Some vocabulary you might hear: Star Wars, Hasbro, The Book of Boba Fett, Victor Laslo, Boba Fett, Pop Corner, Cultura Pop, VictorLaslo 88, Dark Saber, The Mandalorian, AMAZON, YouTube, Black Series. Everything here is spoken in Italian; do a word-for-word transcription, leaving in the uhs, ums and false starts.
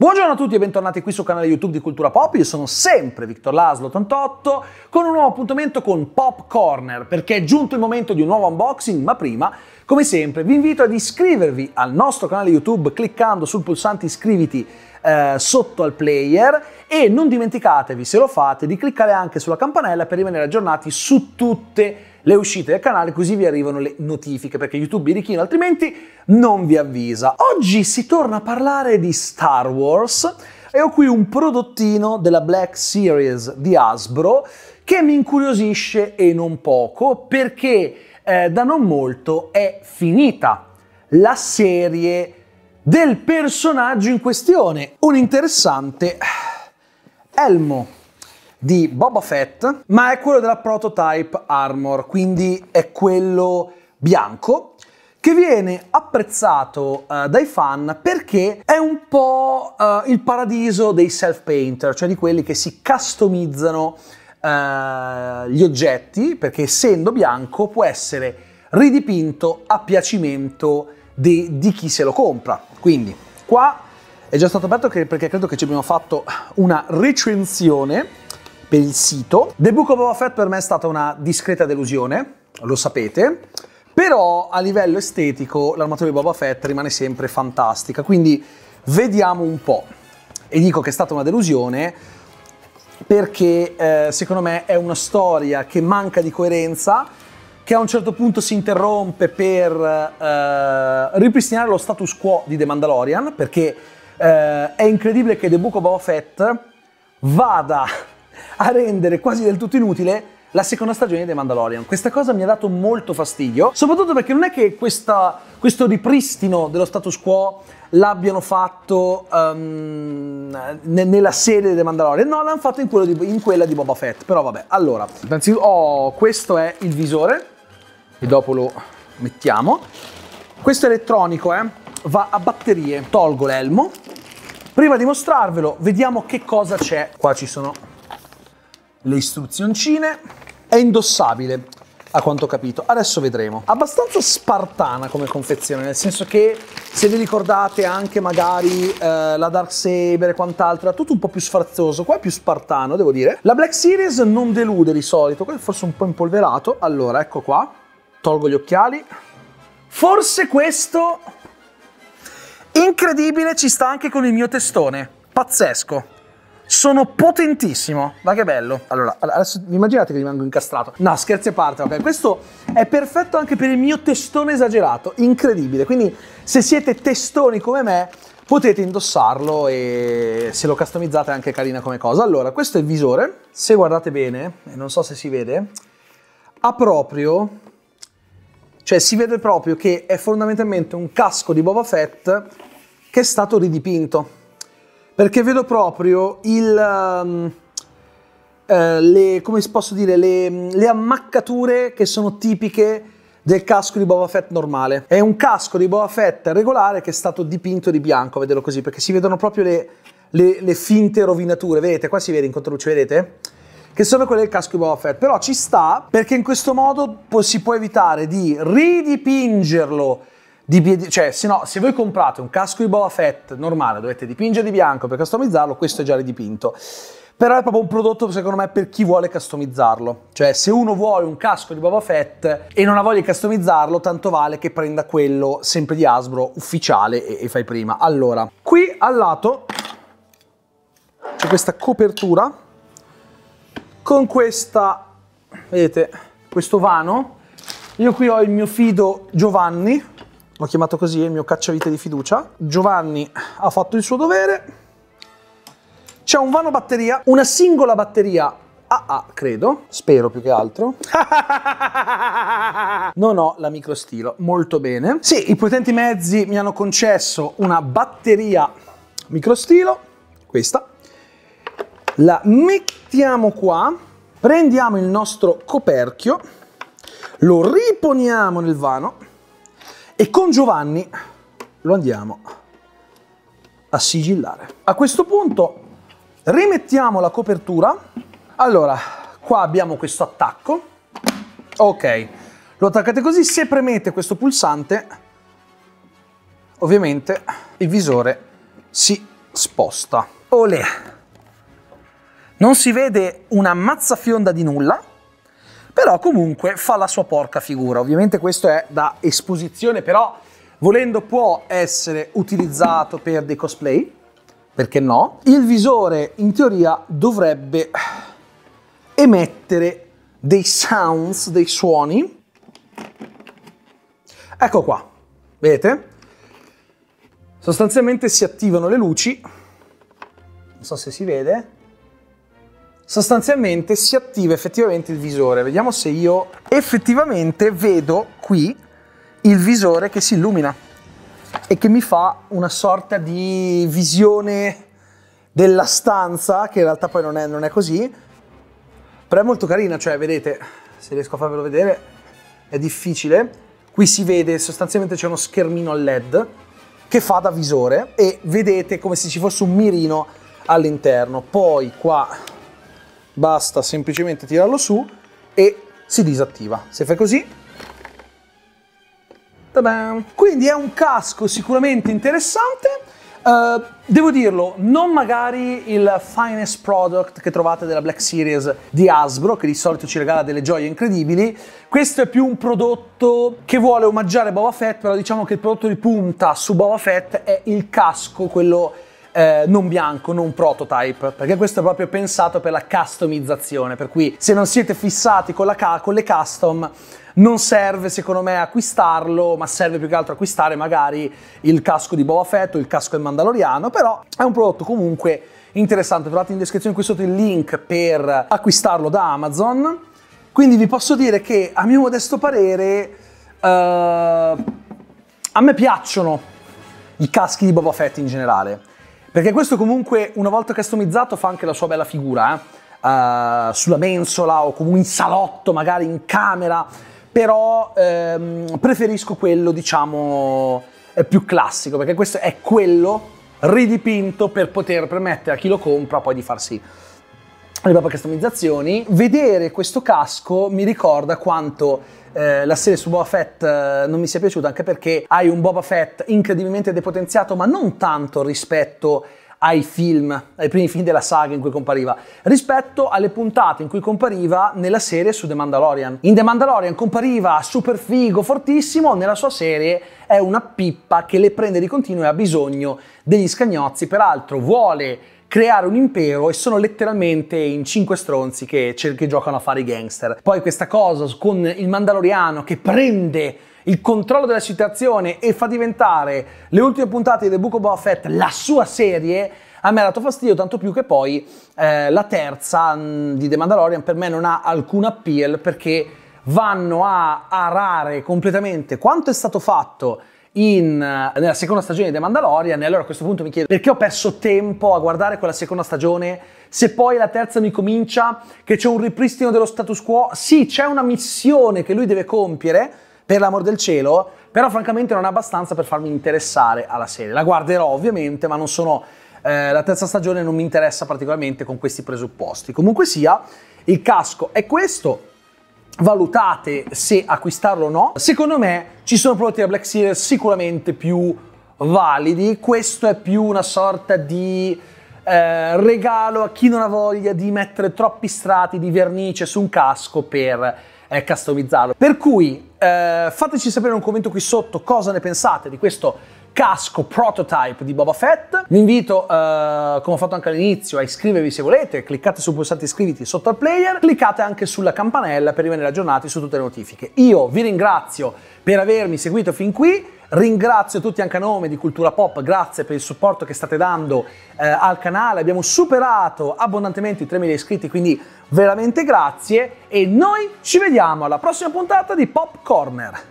Buongiorno a tutti e bentornati qui sul canale YouTube di Cultura Pop, io sono sempre Victor Laslo ottantotto con un nuovo appuntamento con Pop Corner, perché è giunto il momento di un nuovo unboxing, ma prima, come sempre, vi invito ad iscrivervi al nostro canale YouTube cliccando sul pulsante iscriviti eh, sotto al player e non dimenticatevi, se lo fate, di cliccare anche sulla campanella per rimanere aggiornati su tutte le uscite del canale, così vi arrivano le notifiche, perché YouTube vi richina, altrimenti non vi avvisa. Oggi si torna a parlare di Star Wars e ho qui un prodottino della Black Series di Hasbro che mi incuriosisce e non poco, perché eh, da non molto è finita la serie del personaggio in questione, un interessante elmo di Boba Fett, ma è quello della Prototype Armor, quindi è quello bianco, che viene apprezzato uh, dai fan perché è un po' uh, il paradiso dei self-painter, cioè di quelli che si customizzano uh, gli oggetti, perché essendo bianco può essere ridipinto a piacimento di, di chi se lo compra. Quindi qua è già stato aperto che, perché credo che ci abbiamo fatto una recensione per il sito. The Book of Boba Fett per me è stata una discreta delusione, lo sapete, però a livello estetico l'armatura di Boba Fett rimane sempre fantastica, quindi vediamo un po'. E dico che è stata una delusione perché eh, secondo me è una storia che manca di coerenza, che a un certo punto si interrompe per eh, ripristinare lo status quo di The Mandalorian, perché eh, è incredibile che The Book of Boba Fett vada a rendere quasi del tutto inutile la seconda stagione di The Mandalorian. Questa cosa mi ha dato molto fastidio, soprattutto perché non è che questa, questo ripristino dello status quo l'abbiano fatto um, nella serie di The Mandalorian, no, l'hanno fatto in, quello di, in quella di Boba Fett, però vabbè. Allora, innanzitutto, oh, questo è il visore, e dopo lo mettiamo. Questo è elettronico, eh, va a batterie. Tolgo l'elmo. Prima di mostrarvelo, vediamo che cosa c'è. Qua ci sono le istruzioncine, è indossabile a quanto ho capito, adesso vedremo. Abbastanza spartana come confezione, nel senso che se vi ricordate anche magari eh, la Dark Saber e quant'altro, era tutto un po' più sfarzoso, qua è più spartano, devo dire. La Black Series non delude di solito, qua è forse un po' impolverato. Allora, ecco qua, tolgo gli occhiali. Forse questo, incredibile, ci sta anche con il mio testone, pazzesco. Sono potentissimo, ma che bello. Allora, adesso immaginate che rimango incastrato. No, scherzi a parte, ok. Questo è perfetto anche per il mio testone esagerato, incredibile. Quindi se siete testoni come me, potete indossarlo e se lo customizzate è anche carina come cosa. Allora, questo è il visore. Se guardate bene, e non so se si vede, ha proprio, cioè si vede proprio che è fondamentalmente un casco di Boba Fett che è stato ridipinto. Perché vedo proprio il, um, eh, le, come posso dire, le, le ammaccature che sono tipiche del casco di Boba Fett normale. È un casco di Boba Fett regolare che è stato dipinto di bianco, vedelo così, perché si vedono proprio le, le, le finte rovinature. Vedete, qua si vede in controluce, vedete? Che sono quelle del casco di Boba Fett. Però ci sta, perché in questo modo po- si può evitare di ridipingerlo. Di, cioè, se no, se voi comprate un casco di Boba Fett normale, dovete dipingere di bianco per customizzarlo, questo è già ridipinto. Però è proprio un prodotto, secondo me, per chi vuole customizzarlo. Cioè, se uno vuole un casco di Boba Fett e non ha voglia di customizzarlo, tanto vale che prenda quello sempre di Hasbro, ufficiale, e, e fai prima. Allora, qui al lato c'è questa copertura con questa, vedete, questo vano. Io qui ho il mio fido Giovanni, l'ho chiamato così, il mio cacciavite di fiducia. Giovanni ha fatto il suo dovere. C'è un vano batteria, una singola batteria A A, credo. Spero più che altro. Non ho la microstilo, molto bene. Sì, i potenti mezzi mi hanno concesso una batteria microstilo, questa. La mettiamo qua. Prendiamo il nostro coperchio, lo riponiamo nel vano. E con Giovanni lo andiamo a sigillare. A questo punto rimettiamo la copertura. Allora, qua abbiamo questo attacco. Ok, lo attaccate così. Se premete questo pulsante, ovviamente il visore si sposta. Olè! Non si vede una mazzafionda di nulla, però comunque fa la sua porca figura. Ovviamente questo è da esposizione, però volendo può essere utilizzato per dei cosplay, perché no? Il visore in teoria dovrebbe emettere dei sounds, dei suoni. Ecco qua, vedete? Sostanzialmente si attivano le luci, non so se si vede. Sostanzialmente si attiva effettivamente il visore. Vediamo se io effettivamente vedo qui il visore che si illumina e che mi fa una sorta di visione della stanza, che in realtà poi non è, non è così, però è molto carina. Cioè, vedete, se riesco a farvelo vedere, è difficile. Qui si vede, sostanzialmente c'è uno schermino a led che fa da visore e vedete come se ci fosse un mirino all'interno. Poi qua basta semplicemente tirarlo su e si disattiva. Se fai così, ta-da! Quindi è un casco sicuramente interessante. Uh, devo dirlo, non magari il finest product che trovate della Black Series di Hasbro, che di solito ci regala delle gioie incredibili. Questo è più un prodotto che vuole omaggiare Boba Fett, però diciamo che il prodotto di punta su Boba Fett è il casco, quello Eh, non bianco, non prototype, perché questo è proprio pensato per la customizzazione, per cui se non siete fissati con, la ca con le custom non serve secondo me acquistarlo, ma serve più che altro acquistare magari il casco di Boba Fett o il casco del Mandaloriano. Però è un prodotto comunque interessante, trovate in descrizione qui sotto il link per acquistarlo da Amazon. Quindi vi posso dire che a mio modesto parere eh, a me piacciono i caschi di Boba Fett in generale, perché questo comunque una volta customizzato fa anche la sua bella figura, eh? Uh, sulla mensola o comunque in salotto, magari in camera, però ehm, preferisco quello diciamo più classico, perché questo è quello ridipinto per poter permettere a chi lo compra poi di farsi le proprie customizzazioni. Vedere questo casco mi ricorda quanto eh, la serie su Boba Fett eh, non mi sia piaciuta, anche perché hai un Boba Fett incredibilmente depotenziato, ma non tanto rispetto ai film, ai primi film della saga in cui compariva, rispetto alle puntate in cui compariva nella serie su The Mandalorian. In The Mandalorian compariva super figo, fortissimo, nella sua serie è una pippa che le prende di continuo e ha bisogno degli scagnozzi. Peraltro vuole creare un impero e sono letteralmente in cinque stronzi che, che giocano a fare i gangster. Poi questa cosa con il Mandaloriano che prende il controllo della situazione e fa diventare le ultime puntate di The Book of Boba Fett la sua serie, a me ha dato fastidio, tanto più che poi eh, la terza mh, di The Mandalorian per me non ha alcun appeal, perché vanno a arare completamente quanto è stato fatto In, nella seconda stagione di The Mandalorian. E allora a questo punto mi chiedo perché ho perso tempo a guardare quella seconda stagione se poi la terza mi comincia che c'è un ripristino dello status quo. Sì, c'è una missione che lui deve compiere, per l'amor del cielo, però francamente non è abbastanza per farmi interessare alla serie. La guarderò ovviamente, ma non sono eh, la terza stagione non mi interessa particolarmente con questi presupposti. Comunque sia, il casco è questo. Valutate se acquistarlo o no. Secondo me ci sono prodotti della Black Series sicuramente più validi. Questo è più una sorta di eh, regalo a chi non ha voglia di mettere troppi strati di vernice su un casco per eh, customizzarlo. Per cui eh, fateci sapere in un commento qui sotto cosa ne pensate di questo casco prototype di Boba Fett. Vi invito, eh, come ho fatto anche all'inizio, a iscrivervi se volete. Cliccate sul pulsante iscriviti sotto al player, cliccate anche sulla campanella per rimanere aggiornati su tutte le notifiche. Io vi ringrazio per avermi seguito fin qui, ringrazio tutti anche a nome di Cultura Pop, grazie per il supporto che state dando eh, al canale. Abbiamo superato abbondantemente i tremila iscritti, quindi veramente grazie, e noi ci vediamo alla prossima puntata di Pop Corner.